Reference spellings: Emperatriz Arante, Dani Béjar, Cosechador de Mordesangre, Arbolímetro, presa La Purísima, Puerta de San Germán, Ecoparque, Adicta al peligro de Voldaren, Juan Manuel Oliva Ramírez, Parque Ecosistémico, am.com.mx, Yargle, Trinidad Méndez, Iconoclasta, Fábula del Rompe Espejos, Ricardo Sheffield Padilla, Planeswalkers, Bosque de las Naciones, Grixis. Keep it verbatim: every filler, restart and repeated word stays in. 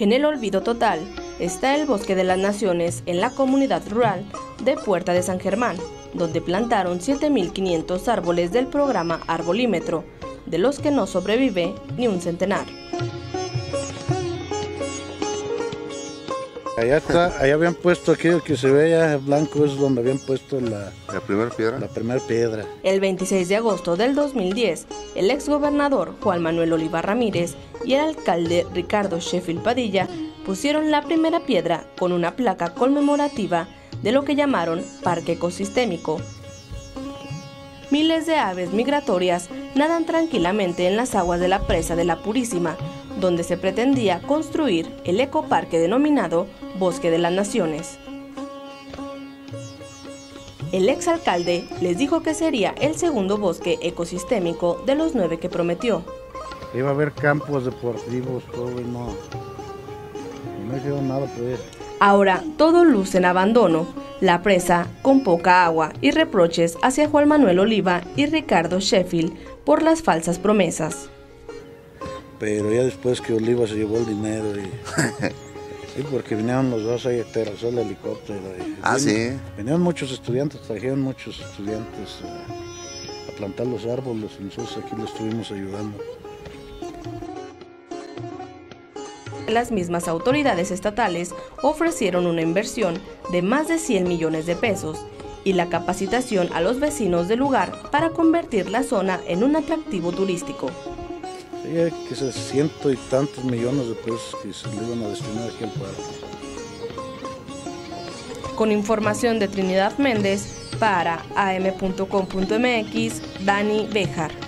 En el olvido total está el Bosque de las Naciones en la comunidad rural de Puerta de San Germán, donde plantaron siete mil quinientos árboles del programa Arbolímetro, de los que no sobrevive ni un centenar. Allá, está, allá habían puesto aquello que se ve allá blanco, es donde habían puesto la, la primera piedra. La primera piedra. El veintiséis de agosto del dos mil diez, el exgobernador Juan Manuel Oliva Ramírez y el alcalde Ricardo Sheffield Padilla pusieron la primera piedra con una placa conmemorativa de lo que llamaron Parque Ecosistémico. Miles de aves migratorias nadan tranquilamente en las aguas de la presa de La Purísima, donde se pretendía construir el ecoparque denominado Bosque de las Naciones. El exalcalde les dijo que sería el segundo bosque ecosistémico de los nueve que prometió. Iba a haber campos deportivos, todo y no, no hicieron nada por eso. Ahora todo luce en abandono, la presa con poca agua y reproches hacia Juan Manuel Oliva y Ricardo Sheffield por las falsas promesas. Pero ya después que Oliva se llevó el dinero y... sí, porque vinieron los dos ahí, aterrizó el helicóptero. Y, ah, vinieron, sí. Vinieron muchos estudiantes, trajeron muchos estudiantes a, a plantar los árboles, nosotros aquí los estuvimos ayudando. Las mismas autoridades estatales ofrecieron una inversión de más de cien millones de pesos y la capacitación a los vecinos del lugar para convertir la zona en un atractivo turístico. Que se ciento y tantos millones de pesos que se le iban a destinar aquí al parque. Con información de Trinidad Méndez para a m punto com punto m x, Dani Béjar.